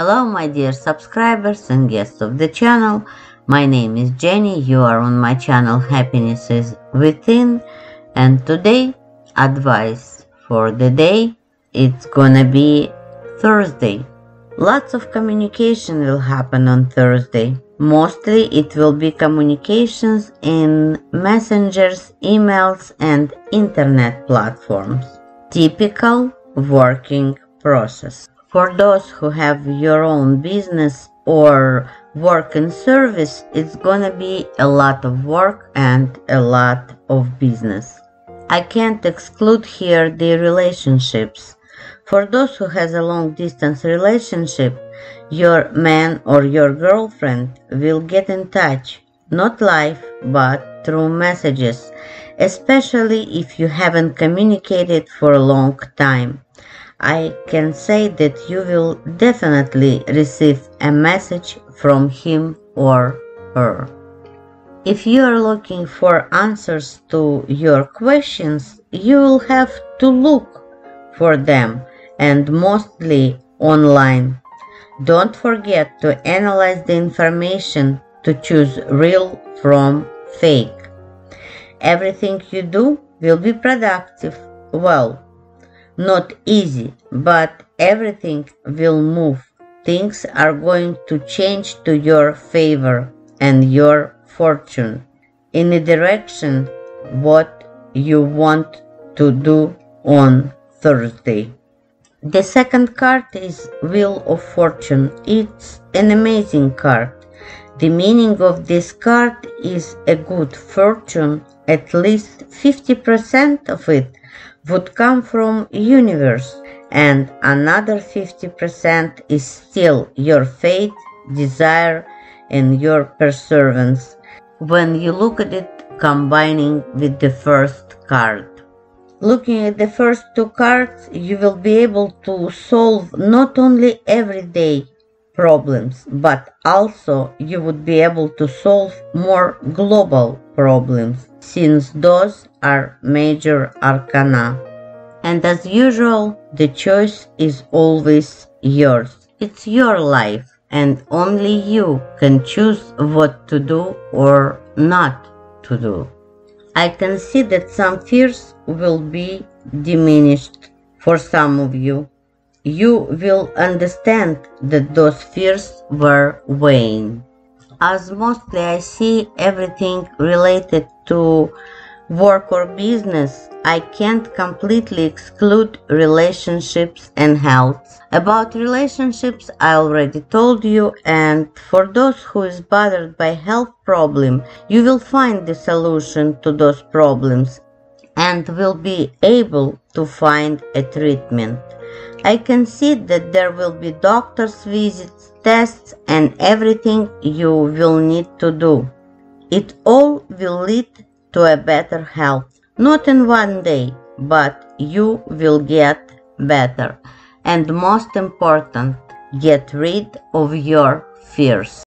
Hello my dear subscribers and guests of the channel, my name is Jenny, you are on my channel Happiness is Within, and today advice for the day, it's gonna be Thursday. Lots of communication will happen on Thursday. Mostly it will be communications in messengers, emails and internet platforms. Typical working process. For those who have your own business or work in service, it's gonna be a lot of work and a lot of business. I can't exclude here the relationships. For those who has a long distance relationship, your man or your girlfriend will get in touch, not live, but through messages, especially if you haven't communicated for a long time. I can say that you will definitely receive a message from him or her. If you are looking for answers to your questions, you will have to look for them, and mostly online. Don't forget to analyze the information to choose real from fake. Everything you do will be productive, well, not easy, but everything will move. Things are going to change to your favor and your fortune in the direction what you want to do on Thursday. The second card is Wheel of Fortune. It's an amazing card. The meaning of this card is a good fortune, at least 50% of it would come from universe, and another 50% is still your fate, desire and your perseverance when you look at it combining with the first card. Looking at the first two cards, you will be able to solve not only everyday problems, but also you would be able to solve more global problems, since those are major arcana. And as usual, the choice is always yours. It's your life, and only you can choose what to do or not to do. I can see that some fears will be diminished for some of you. You will understand that those fears were weighing. As mostly I see everything related to work or business, I can't completely exclude relationships and health. About relationships, I already told you, and for those who is bothered by health problem, you will find the solution to those problems and will be able to find a treatment. I can see that there will be doctor's visits, tests, and everything you will need to do. It all will lead to a better health, not in one day, but you will get better, and most important, get rid of your fears.